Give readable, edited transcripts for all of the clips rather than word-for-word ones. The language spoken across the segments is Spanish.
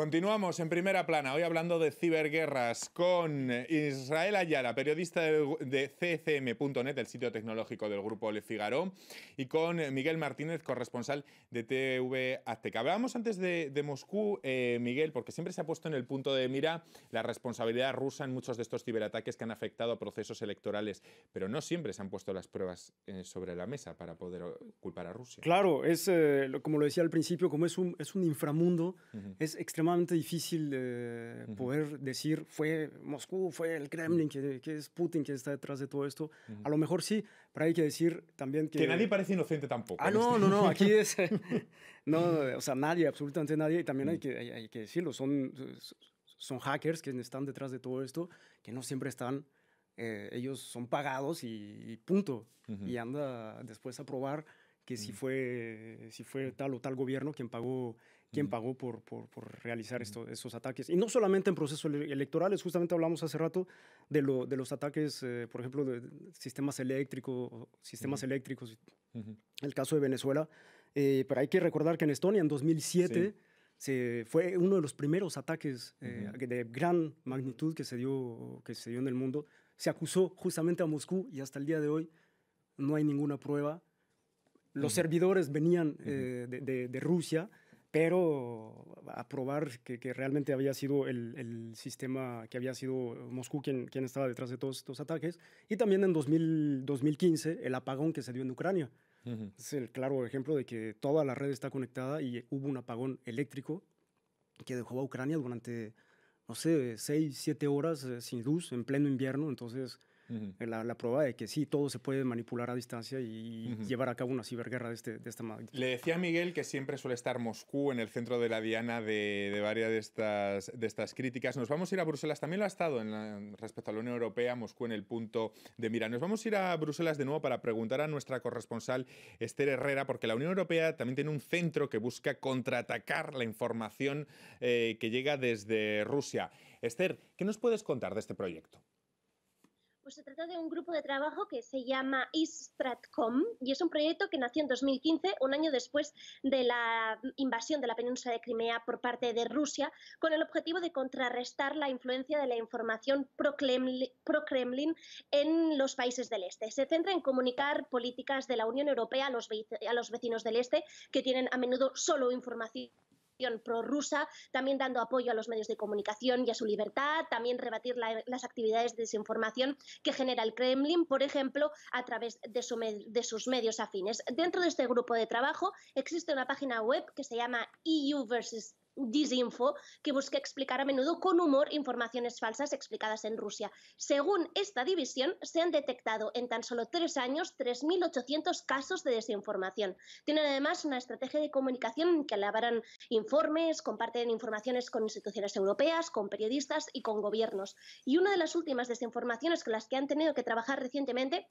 Continuamos en primera plana, hoy hablando de ciberguerras con Israel Ayala, periodista de ccm.net, el sitio tecnológico del grupo Le Figaro, y con Miguel Martínez, corresponsal de TV Azteca. Hablábamos antes de Moscú, Miguel, porque siempre se ha puesto en el punto de mira la responsabilidad rusa en muchos de estos ciberataques que han afectado a procesos electorales, pero no siempre se han puesto las pruebas sobre la mesa para poder culpar a Rusia. Claro, es como lo decía al principio, como es un inframundo, es extremadamente difícil poder decir fue Moscú, fue el Kremlin, que es Putin que está detrás de todo esto. A lo mejor sí, pero hay que decir también que... Que nadie parece inocente tampoco. Ah, no, no, no, aquí es... no, o sea, nadie, absolutamente nadie, y también hay que decirlo, son hackers que están detrás de todo esto, que no siempre están... ellos son pagados y punto. Y anda después a probar que si fue tal o tal gobierno quien pagó por realizar esos ataques. Y no solamente en procesos electorales, justamente hablamos hace rato de los ataques, por ejemplo, de sistemas eléctricos, el caso de Venezuela. Pero hay que recordar que en Estonia, en 2007, fue uno de los primeros ataques de gran magnitud que se dio en el mundo. Se acusó justamente a Moscú y hasta el día de hoy no hay ninguna prueba. Los servidores venían de Rusia, pero a probar que realmente había sido el sistema, que había sido Moscú quien estaba detrás de todos estos ataques. Y también en 2015, el apagón que se dio en Ucrania. Es el claro ejemplo de que toda la red está conectada y hubo un apagón eléctrico que dejó a Ucrania durante, no sé, 6-7 horas sin luz en pleno invierno. Entonces... La prueba de que sí, todo se puede manipular a distancia y llevar a cabo una ciberguerra de esta magnitud. Le decía a Miguel que siempre suele estar Moscú en el centro de la diana de varias de estas críticas. Nos vamos a ir a Bruselas, también lo ha estado respecto a la Unión Europea, Moscú en el punto de mira. Nos vamos a ir a Bruselas de nuevo para preguntar a nuestra corresponsal Esther Herrera, porque la Unión Europea también tiene un centro que busca contraatacar la información que llega desde Rusia. Esther, ¿qué nos puedes contar de este proyecto? Pues se trata de un grupo de trabajo que se llama East Stratcom y es un proyecto que nació en 2015, un año después de la invasión de la península de Crimea por parte de Rusia, con el objetivo de contrarrestar la influencia de la información pro-Kremlin en los países del este. Se centra en comunicar políticas de la Unión Europea a los vecinos del este, que tienen a menudo solo información prorrusa, también dando apoyo a los medios de comunicación y a su libertad, también rebatir las actividades de desinformación que genera el Kremlin, por ejemplo, a través de sus medios afines. Dentro de este grupo de trabajo existe una página web que se llama EU versus Disinfo, que busca explicar a menudo con humor informaciones falsas explicadas en Rusia. Según esta división, se han detectado en tan solo 3 años 3.800 casos de desinformación. Tienen además una estrategia de comunicación en que elaboran informes, comparten informaciones con instituciones europeas, con periodistas y con gobiernos. Y una de las últimas desinformaciones con las que han tenido que trabajar recientemente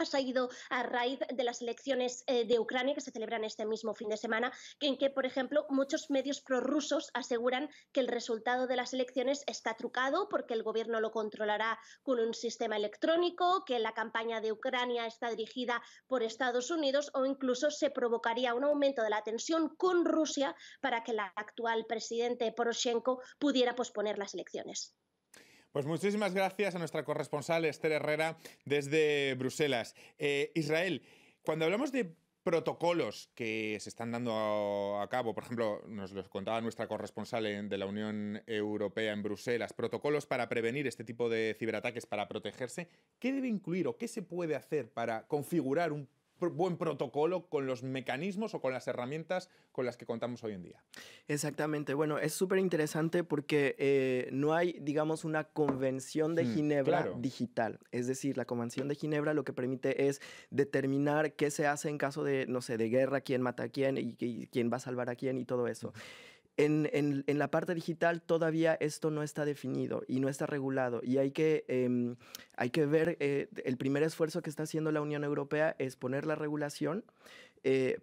ha salido a raíz de las elecciones de Ucrania que se celebran este mismo fin de semana, en que, por ejemplo, muchos medios prorrusos aseguran que el resultado de las elecciones está trucado porque el gobierno lo controlará con un sistema electrónico, que la campaña de Ucrania está dirigida por Estados Unidos o incluso se provocaría un aumento de la tensión con Rusia para que el actual presidente Poroshenko pudiera posponer las elecciones. Pues muchísimas gracias a nuestra corresponsal Esther Herrera desde Bruselas. Israel, cuando hablamos de protocolos que se están dando a cabo, por ejemplo, nos los contaba nuestra corresponsal de la Unión Europea en Bruselas, protocolos para prevenir este tipo de ciberataques, para protegerse, ¿qué debe incluir o qué se puede hacer para configurar un buen protocolo con los mecanismos o con las herramientas con las que contamos hoy en día? Exactamente. Bueno, es súper interesante porque no hay, digamos, una convención de Ginebra digital. Es decir, la convención de Ginebra lo que permite es determinar qué se hace en caso de, no sé, de guerra, quién mata a quién y quién va a salvar a quién y todo eso. En la parte digital todavía esto no está definido y no está regulado y hay que ver, el primer esfuerzo que está haciendo la Unión Europea es poner la regulación,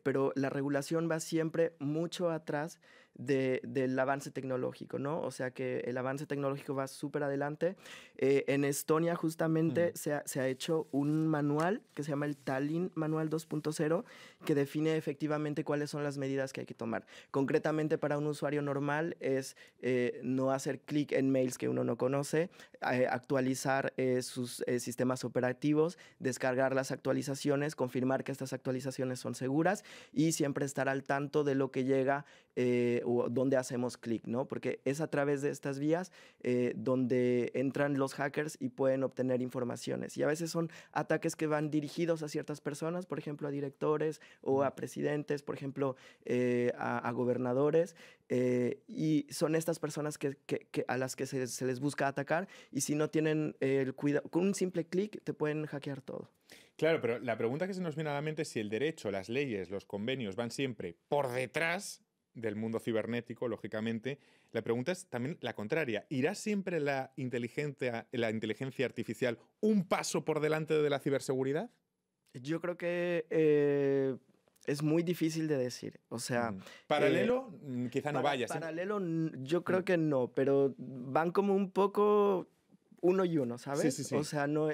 pero la regulación va siempre mucho atrás del avance tecnológico, ¿no? O sea que el avance tecnológico va súper adelante. En Estonia justamente se ha hecho un manual que se llama el Tallinn Manual 2.0, que define efectivamente cuáles son las medidas que hay que tomar. Concretamente para un usuario normal es no hacer clic en mails que uno no conoce, actualizar sus sistemas operativos, descargar las actualizaciones, confirmar que estas actualizaciones son seguras y siempre estar al tanto de lo que llega o donde hacemos clic, ¿no? Porque es a través de estas vías donde entran los hackers y pueden obtener informaciones. Y a veces son ataques que van dirigidos a ciertas personas, por ejemplo, a directores o a presidentes, por ejemplo, a gobernadores. Y son estas personas a las que se les busca atacar, y si no tienen el cuidado, con un simple clic te pueden hackear todo. Claro, pero la pregunta que se nos viene a la mente es si el derecho, las leyes, los convenios van siempre por detrás del mundo cibernético, lógicamente. La pregunta es también la contraria. ¿Irá siempre la inteligencia artificial un paso por delante de la ciberseguridad? Yo creo que es muy difícil de decir. O sea, ¿paralelo? Quizá no vaya. Paralelo yo creo que no, pero van como un poco uno y uno, ¿sabes? Sí, sí, sí. O sea, no,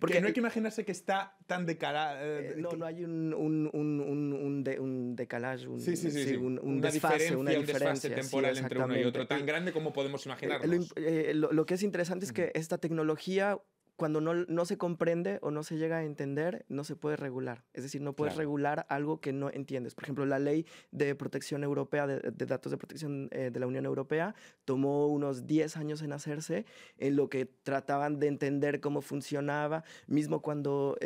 porque no hay que imaginarse que está tan decalado. No hay un decalaje, una diferencia temporal, sí, entre uno y otro, tan grande como podemos imaginarnos. Lo que es interesante es que esta tecnología, cuando no se comprende o no se llega a entender, no se puede regular. Es decir, no puedes regular algo que no entiendes. Por ejemplo, la ley de protección europea, de datos de protección de la Unión Europea, tomó unos 10 años en hacerse, en lo que trataban de entender cómo funcionaba. Mismo cuando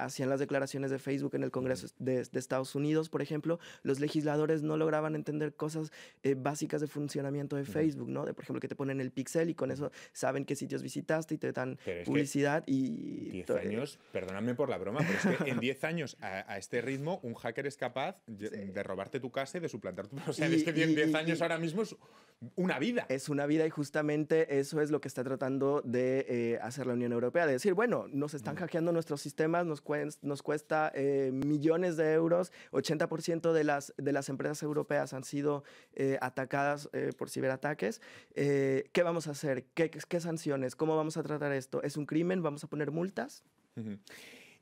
hacían las declaraciones de Facebook en el Congreso de Estados Unidos, por ejemplo, los legisladores no lograban entender cosas básicas de funcionamiento de Facebook, ¿no? Por ejemplo, que te ponen el pixel y con eso saben qué sitios visitaste y te dan publicidad y... 10 años, perdóname por la broma, pero es que en 10 años a este ritmo un hacker es capaz de robarte tu casa y de suplantar tu... O sea, es que 10 años ahora mismo es una vida. Es una vida, y justamente eso es lo que está tratando de hacer la Unión Europea, de decir, bueno, nos están hackeando nuestros sistemas, nos cuesta millones de euros, 80% de las empresas europeas han sido atacadas por ciberataques. ¿Qué vamos a hacer? ¿Qué sanciones? ¿Cómo vamos a tratar esto? ¿Es un crimen? ¿Vamos a poner multas? Y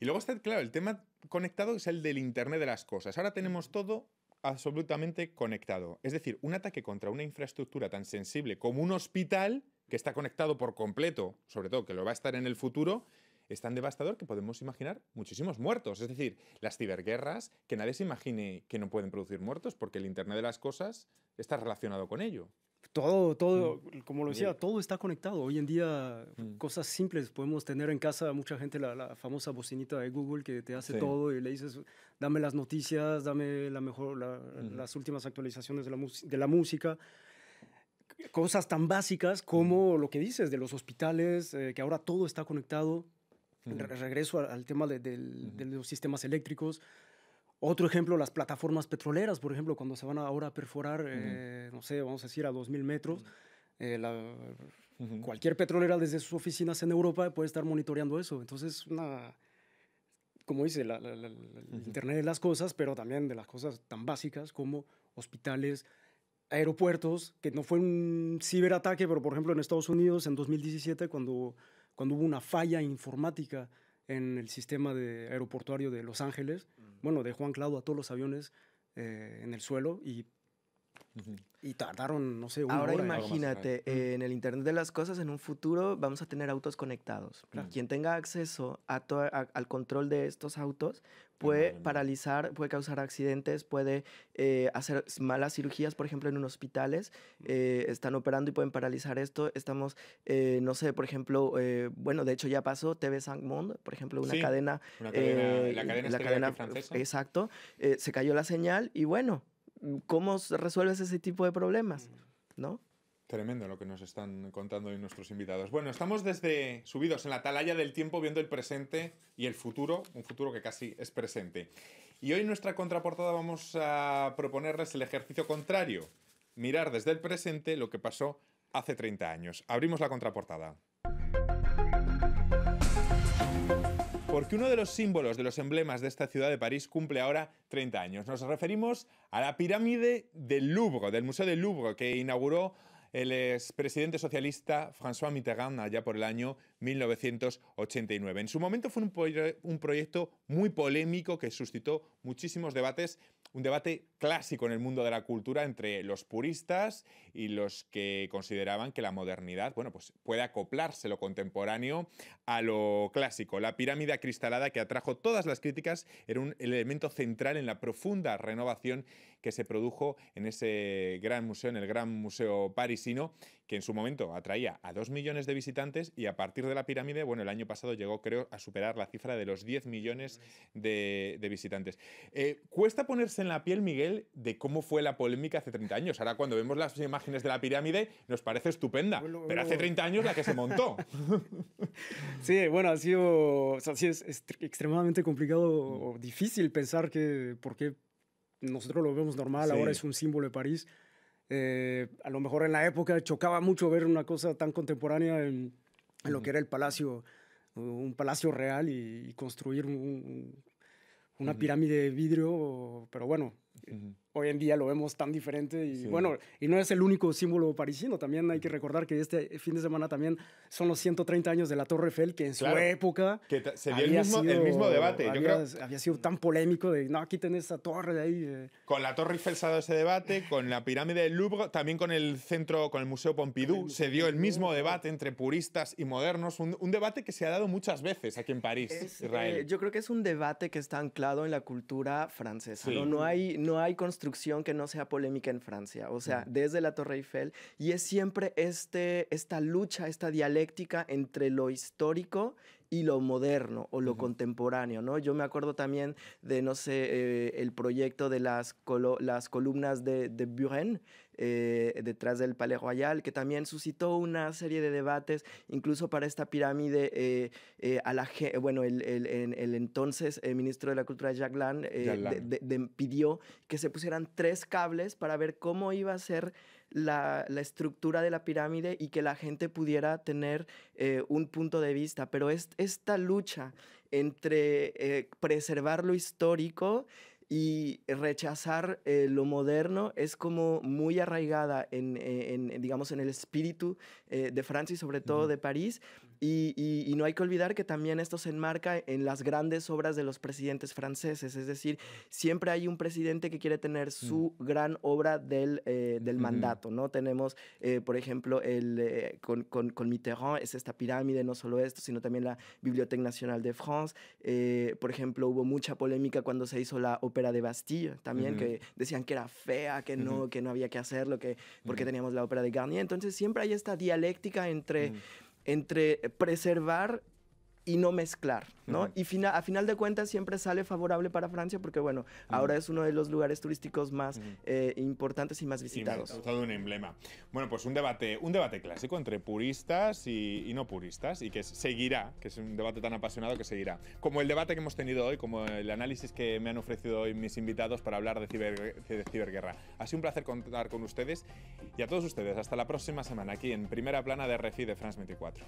luego está, claro, el tema conectado es el del Internet de las cosas. Ahora tenemos todo absolutamente conectado. Es decir, un ataque contra una infraestructura tan sensible como un hospital, que está conectado por completo, sobre todo que lo va a estar en el futuro, es tan devastador que podemos imaginar muchísimos muertos. Es decir, las ciberguerras, que nadie se imagine que no pueden producir muertos, porque el Internet de las cosas está relacionado con ello. Todo, como lo decía, todo está conectado. Hoy en día, cosas simples. Podemos tener en casa, mucha gente, la famosa bocinita de Google que te hace todo y le dices, dame las noticias, dame las últimas actualizaciones de la música. Cosas tan básicas como lo que dices de los hospitales, que ahora todo está conectado. Regreso al tema de los sistemas eléctricos. Otro ejemplo, las plataformas petroleras, por ejemplo, cuando se van ahora a perforar, no sé, vamos a decir a 2.000 metros, cualquier petrolera desde sus oficinas en Europa puede estar monitoreando eso. Entonces, como dice, el Internet de las cosas, pero también de las cosas tan básicas como hospitales, aeropuertos, que no fue un ciberataque, pero por ejemplo en Estados Unidos en 2017, cuando hubo una falla informática en el sistema aeroportuario de Los Ángeles, bueno, dejó anclado a todos los aviones en el suelo y tardaron, no sé, una hora. Ahora imagínate, en el Internet de las cosas, en un futuro vamos a tener autos conectados. Claro. Quien tenga acceso al control de estos autos puede paralizar, puede causar accidentes, puede hacer malas cirugías, por ejemplo, en unos hospitales. Están operando y pueden paralizar esto. Estamos, no sé, por ejemplo, bueno, de hecho ya pasó TV Azteca, por ejemplo, una cadena... La cadena francesa. Exacto. Se cayó la señal y bueno, ¿cómo resuelves ese tipo de problemas? ¿No? Tremendo lo que nos están contando hoy nuestros invitados. Bueno, estamos subidos en la atalaya del tiempo viendo el presente y el futuro, un futuro que casi es presente. Y hoy en nuestra contraportada vamos a proponerles el ejercicio contrario, mirar desde el presente lo que pasó hace 30 años. Abrimos la contraportada. Porque uno de los símbolos, de los emblemas de esta ciudad de París cumple ahora 30 años. Nos referimos a la pirámide del Louvre, del Museo del Louvre, que inauguró el expresidente socialista François Mitterrand allá por el año 1989. En su momento fue un proyecto muy polémico que suscitó muchísimos debates, un debate clásico en el mundo de la cultura entre los puristas y los que consideraban que la modernidad, bueno, pues puede acoplarse lo contemporáneo a lo clásico. La pirámide acristalada que atrajo todas las críticas era un elemento central en la profunda renovación que se produjo en ese gran museo, en el Gran Museo Parisino, que en su momento atraía a 2 millones de visitantes y a partir de la pirámide, bueno, el año pasado llegó, creo, a superar la cifra de los 10 millones de visitantes. Cuesta ponerse en la piel, Miguel, de cómo fue la polémica hace 30 años. Ahora, cuando vemos las imágenes de la pirámide, nos parece estupenda, pero hace 30 años la que se montó. Sí, bueno, ha sido... O sea, sí, es extremadamente complicado o difícil pensar que... Porque nosotros lo vemos normal, sí. Ahora es un símbolo de París. A lo mejor en la época chocaba mucho ver una cosa tan contemporánea en lo que era el palacio, un palacio real y construir una pirámide de vidrio, pero bueno, hoy en día lo vemos tan diferente y sí. Bueno, y no es el único símbolo parisino, también hay que recordar que este fin de semana también son los 130 años de la Torre Eiffel, que en su época que se dio el mismo debate. Había sido tan polémico de, no, aquí tenés esa torre de ahí. Con la Torre Eiffel se ha dado ese debate, con la pirámide del Louvre, también con el Museo Pompidou, se dio el mismo debate entre puristas y modernos, un debate que se ha dado muchas veces aquí en París, Israel. Yo creo que es un debate que está anclado en la cultura francesa, sí. No hay construcción que no sea polémica en Francia, o sea, desde la Torre Eiffel, y es siempre esta lucha, esta dialéctica entre lo histórico y lo moderno o lo contemporáneo, ¿no? Yo me acuerdo también de, no sé, el proyecto de las columnas de Buren, detrás del Palais Royal, que también suscitó una serie de debates, incluso para esta pirámide, el entonces ministro de la Cultura, Jack Lang, pidió que se pusieran 3 cables para ver cómo iba a ser la estructura de la pirámide y que la gente pudiera tener un punto de vista. Pero esta lucha entre preservar lo histórico y rechazar lo moderno es como muy arraigada digamos, en el espíritu de Francia y sobre todo de París. Y no hay que olvidar que también esto se enmarca en las grandes obras de los presidentes franceses. Es decir, siempre hay un presidente que quiere tener su gran obra del mandato, ¿no? Tenemos, por ejemplo, con Mitterrand, es esta pirámide, no solo esto, sino también la Biblioteca Nacional de France. Por ejemplo, hubo mucha polémica cuando se hizo la Ópera de Bastilla, también, que decían que era fea, que no había que hacerlo, porque teníamos la Ópera de Garnier. Entonces siempre hay esta dialéctica entre preservar y no mezclar, ¿no? Y a final de cuentas siempre sale favorable para Francia porque, bueno, ahora es uno de los lugares turísticos más importantes y más visitados. Todo un emblema. Bueno, pues un debate clásico entre puristas y no puristas y que seguirá, que es un debate tan apasionado que seguirá. Como el debate que hemos tenido hoy, como el análisis que me han ofrecido hoy mis invitados para hablar de ciberguerra. Ha sido un placer contar con ustedes y a todos ustedes. Hasta la próxima semana aquí en Primera Plana de RFI de France 24.